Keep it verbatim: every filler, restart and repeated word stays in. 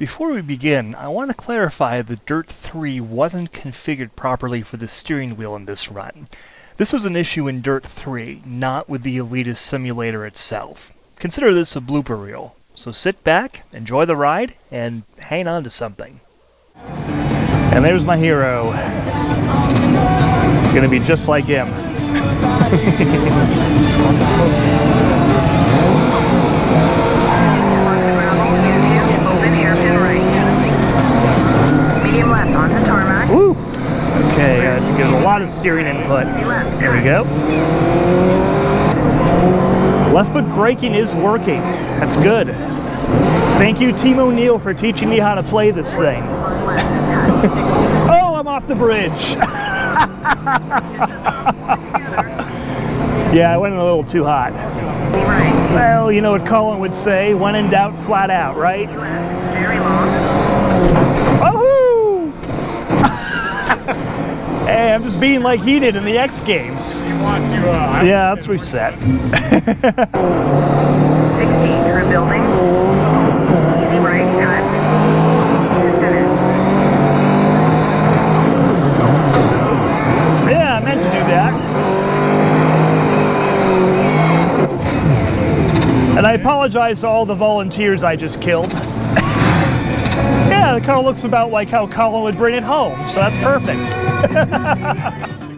Before we begin, I want to clarify that DiRT three wasn't configured properly for the steering wheel in this run. This was an issue in DiRT three, not with the Eleetus Simulator itself. Consider this a blooper reel. So sit back, enjoy the ride, and hang on to something. And there's my hero. Gonna be just like him. Woo! Okay, I have to get a lot of steering input. There we go. Left foot braking is working. That's good. Thank you, Tim O'Neil, for teaching me how to play this thing. Oh, I'm off the bridge. Yeah, I went a little too hot. Well, you know what Colin would say, when in doubt, flat out, right? Woohoo! Hey, I'm just being like he did in the X Games. Yeah, that's reset. sixteen through building. Easy right, good. Yeah, I meant to do that. And I apologize to all the volunteers I just killed. Yeah, the car looks about like how Colin would bring it home, so that's perfect.